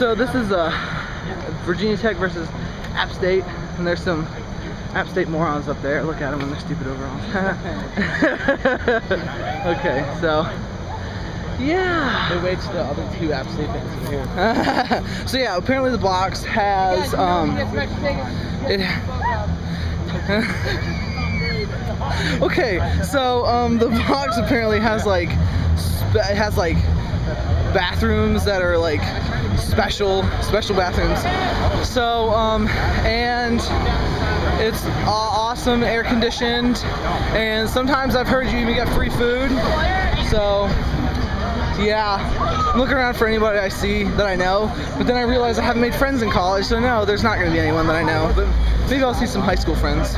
So this is Virginia Tech versus App State, and there's some App State morons up there. Look at them in their stupid overalls. Okay, so yeah. They waged the other two App State fans in here. So yeah, apparently the box has okay, so the box apparently has like bathrooms that are like special bathrooms. So and it's awesome, air conditioned, and sometimes I've heard you even get free food. So yeah, I'm looking around for anybody I see that I know, but then I realize I haven't made friends in college, so no, there's not gonna be anyone that I know, but maybe I'll see some high school friends.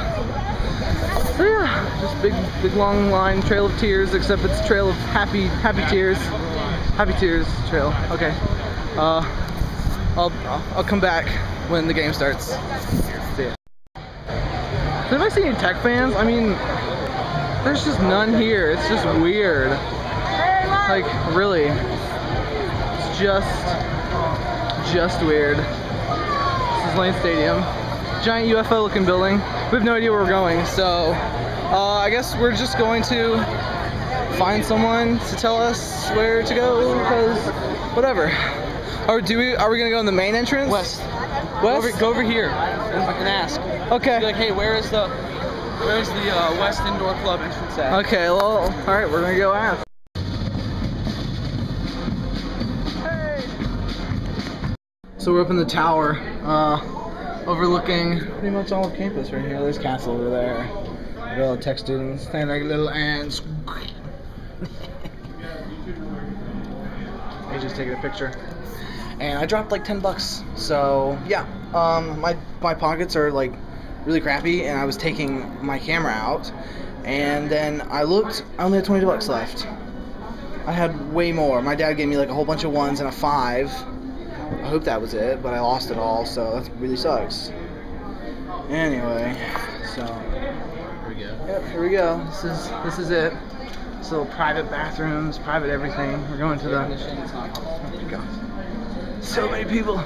So yeah, just big long line, trail of tears, except it's a trail of happy tears. Happy tears trail. Okay. I'll come back when the game starts. See ya. So have I seen any Tech fans? I mean, there's just none here. It's just weird. Like, really. It's just weird. This is Lane Stadium. Giant UFO looking building. We have no idea where we're going, so I guess we're just going to find someone to tell us where to go, because whatever. Are we gonna go in the main entrance? West? Go over here and fucking ask. Okay. Be like, hey, where's the West Indoor Club entrance at? Okay, well, alright, we're gonna go ask. Hey. So we're up in the tower, overlooking pretty much all of campus right here. There's Castle over there. Little Tech students standing like little ants. I just taking a picture, and I dropped like 10 bucks. So yeah, my pockets are like really crappy, and I was taking my camera out, and then I looked. I only had 20 bucks left. I had way more. My dad gave me like a whole bunch of ones and a five. I hope that was it, but I lost it all, so that really sucks. Anyway, so here we go. Yep, here we go. This is it. It's little private bathrooms, private everything. We're going to the... Oh, so many people.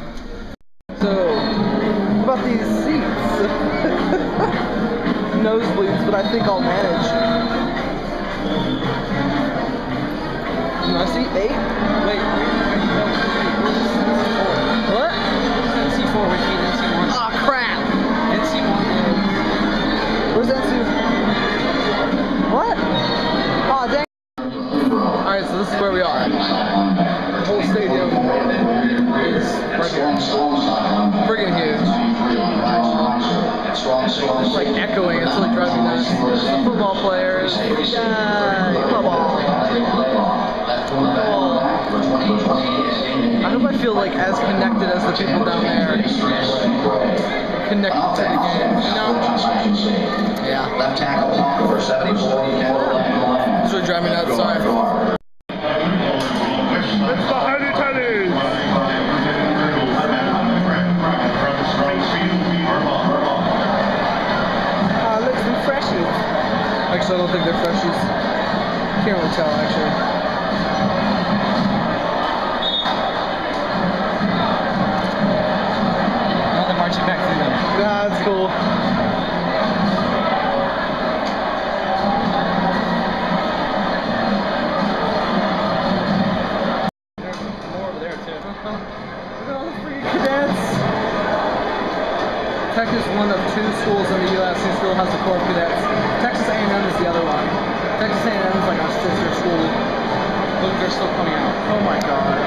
So, what about these seats? Nosebleeds, but I think I'll manage. You want to see? 8? Wait, what? NC4, we need NC1. Aw, crap! NC1. Where's NC? What? Alright, so this is where we are. The whole stadium is right here. Friggin' huge. It's like echoing, it's like driving nuts. Football players. Football. I hope I feel like as connected as the people down there. Connected to the game. No? Yeah. Left tackle over 74. This would drive me nuts, sorry. I don't think they're freshies. Can't really tell, actually. Now they're marching back through them. Nah, that's cool. Tech is one of two schools in the U.S. who still has the Corps of Cadets. Texas A&M is the other one. Texas A&M is like our sister school. Look, they're still coming out. Oh my god.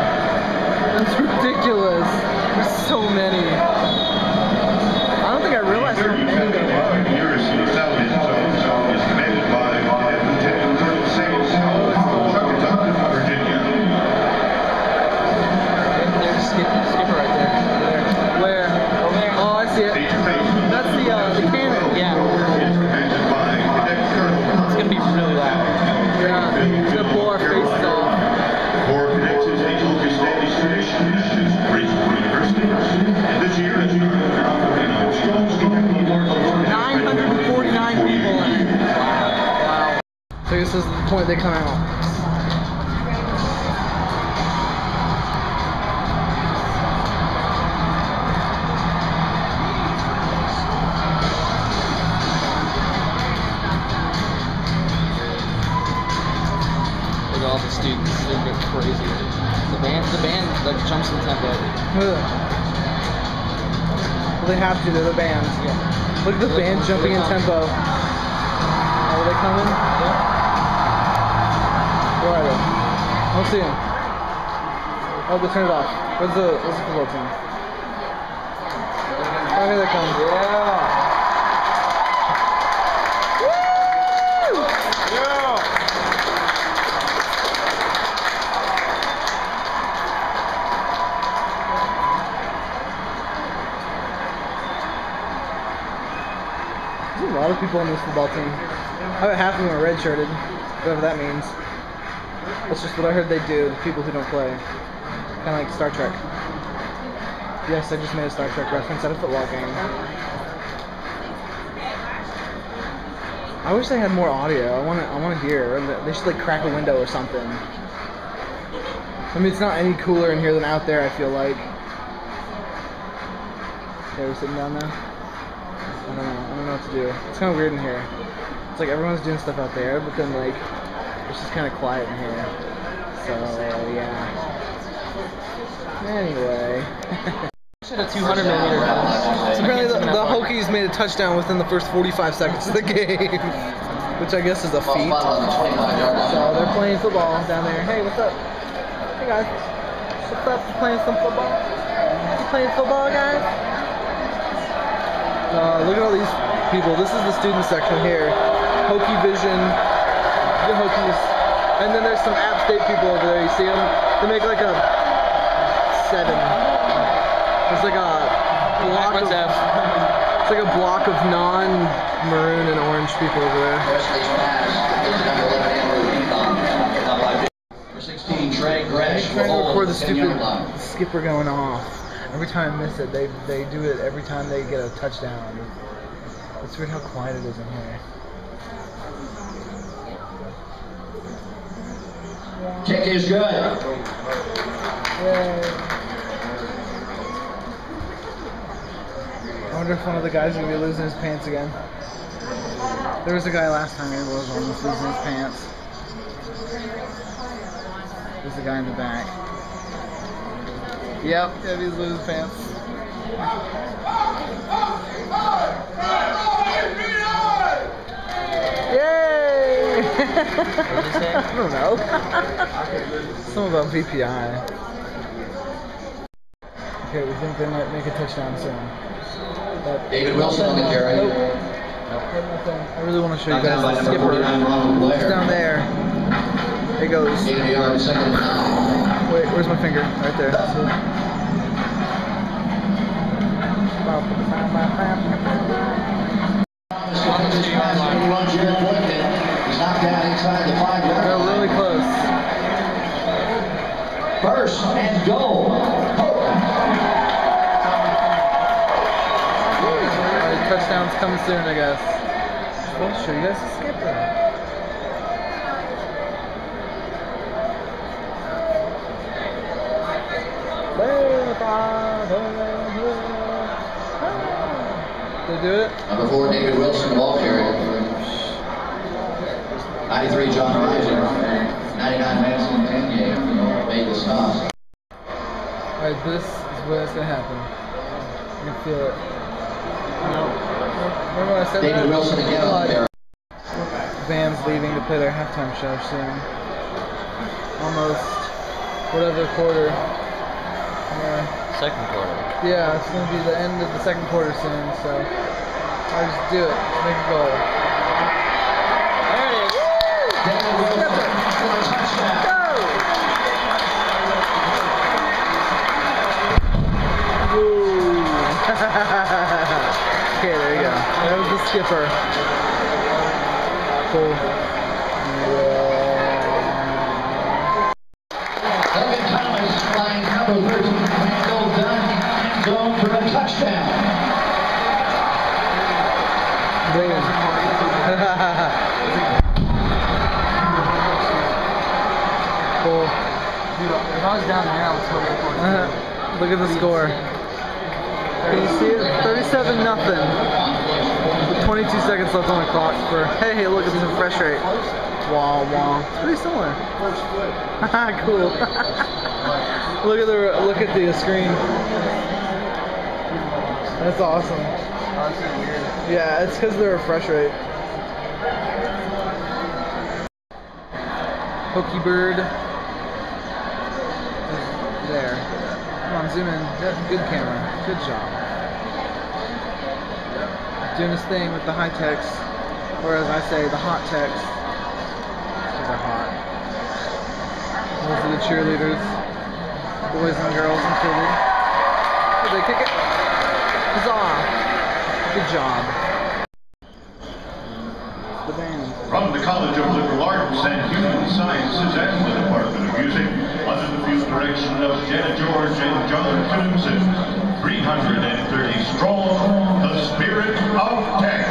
That's ridiculous. There's so many. I don't think I realized there were many. There's a skipper right there. Where? Oh, I see it. The cannon, yeah. It's gonna be really loud. Yeah, it's gonna blow our faces off. This 949 people in it. Wow. So this is the point they come out. like jumps in tempo. Well, they have to. They're the band. Yeah. Look at the band jumping in tempo. Are they coming? Yeah. Where are they? I don't see them. Oh, they turned it off. Where's the football team? Oh, here they come. Yeah. A lot of people on this football team. I bet half of them are redshirted, whatever that means. That's just what I heard they do, the people who don't play. Kind of like Star Trek. Yes, I just made a Star Trek reference at a football game. I wish they had more audio. I want to hear. They should like crack a window or something. I mean, it's not any cooler in here than out there, I feel like. Okay, we're sitting down now. I don't know what to do. It's kind of weird in here. It's like everyone's doing stuff out there, but then like it's just kind of quiet in here. So yeah. Anyway. I had a 200-millimeter pass. So apparently the Hokies made a touchdown within the first 45 seconds of the game, which I guess is a feat. So they're playing football down there. Hey, what's up? Hey guys, what's up? You playing some football? You playing football, guys? Look at all these people. This is the student section here. Hokie Vision, the Hokies, and then there's some App State people over there. You see them? They make like a 7. It's like a block. It's like a block of non-maroon and orange people over there. Number 16, Trey Gresh. I'm trying to record the stupid skipper going off. Every time I miss it, they do it every time they get a touchdown. It's weird how quiet it is in here. Kick is good. Yay. I wonder if one of the guys will be losing his pants again. There was a guy last time who was almost losing his pants. There's a guy in the back. Yep, he's losing pants. Yay! I don't know. Something about VPI. Okay, we think they might make a touchdown soon. But David Wilson on the carry. Nope. I really want to show you guys the skipper. It's down there. It goes. Wait, where's my finger? Right there. They're really close. First and goal. Right, touchdowns coming soon, I guess. I'll show you guys the skipper. They do it. Number 4, David Wilson, ball carrier. 93, John Rogan. 99, Maxwell, 10 game. Made the stop. Alright, this is where it's going to happen. You can feel it. Remember when I said David Wilson again on the carry. Band's leaving to play their halftime show soon. Almost whatever quarter. Yeah. Second quarter. Yeah, it's going to be the end of the second quarter soon, so I'll just do it. Just make a goal. There it is. Woo! Touchdown. Go! Woo! Okay, there you go. That was the skipper. Cool. Yeah. Logan Thomas flying number 13. Cool. Dude, if I was down there, I would totally record it. Look at the score. Can you see it? 37-0. With 22 seconds left on the clock for, hey, look at the refresh rate. Wah, wah. It's pretty similar. Cool. Look at the screen. That's awesome. Yeah, it's because of the refresh rate. Hokie bird is there. Come on, zoom in. Good camera. Good job. Doing his thing with the high text, or as I say, the hot text. These are hot. Those are the cheerleaders, boys and girls included. Did they kick it? Huzzah! Good job. The band. From the College of Liberal Arts and Human Sciences and the Department of Music, under the field direction of Jenna George and John Thompson, 330 strong, the Spirit of Tech.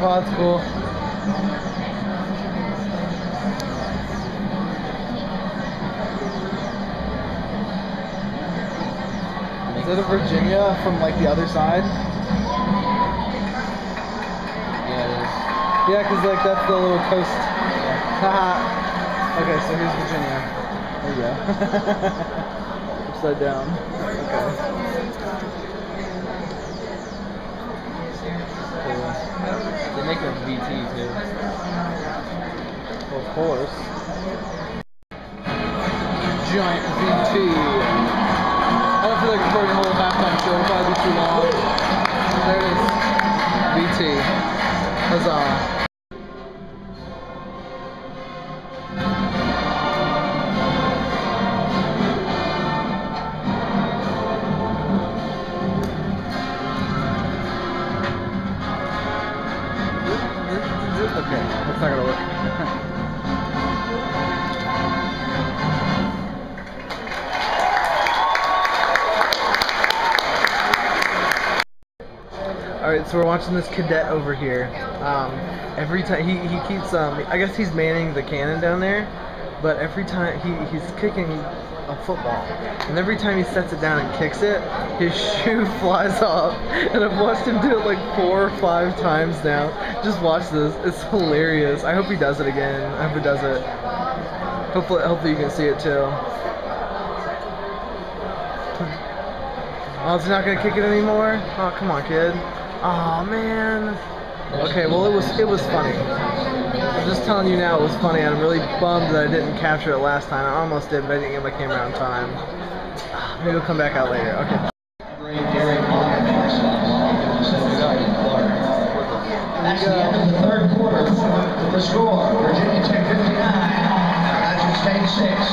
Oh, that's cool. Is that a Virginia from like the other side? Yeah, it is. Yeah, because like that's the little coast. Haha. Okay, so here's Virginia. There you go. Upside down. Okay. They make a VT too. Of course. Giant VT. I don't feel like recording a whole halftime show. It'll probably be too long. There it is. VT. Huzzah. So we're watching this cadet over here. Every time he keeps, I guess he's manning the cannon down there, but every time he's kicking a football, and every time he sets it down and kicks it, his shoe flies off. And I've watched him do it like 4 or 5 times now. Just watch this; it's hilarious. I hope he does it again. I hope he does it. Hopefully you can see it too. Oh, he's not gonna kick it anymore. Oh, come on, kid. Aw, oh, man. Okay, well it was funny. I'm just telling you now it was funny, and I'm really bummed that I didn't capture it last time. I almost did, but I didn't get my camera on time. Maybe it'll come back out later. Okay. That's the end of the third quarter. The score, Virginia Tech 59, Magic State 6.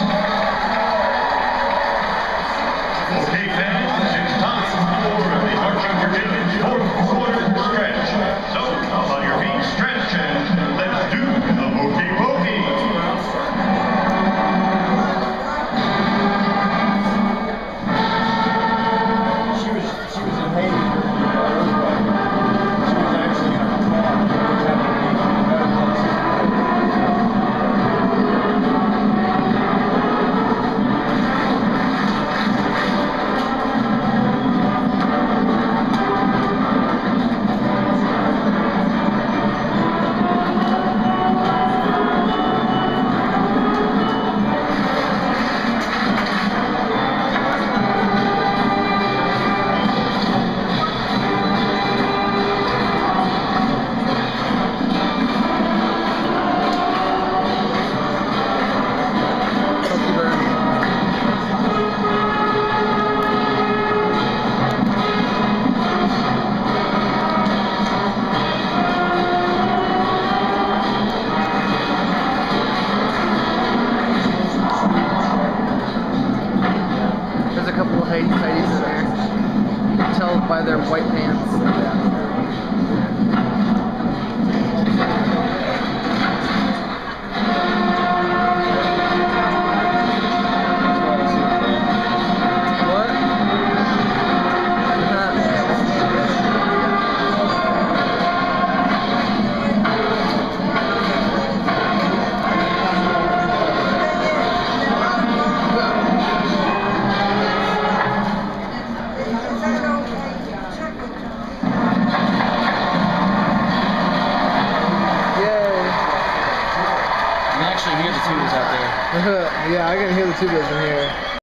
tubas out there. Yeah, I can hear the tubas from here.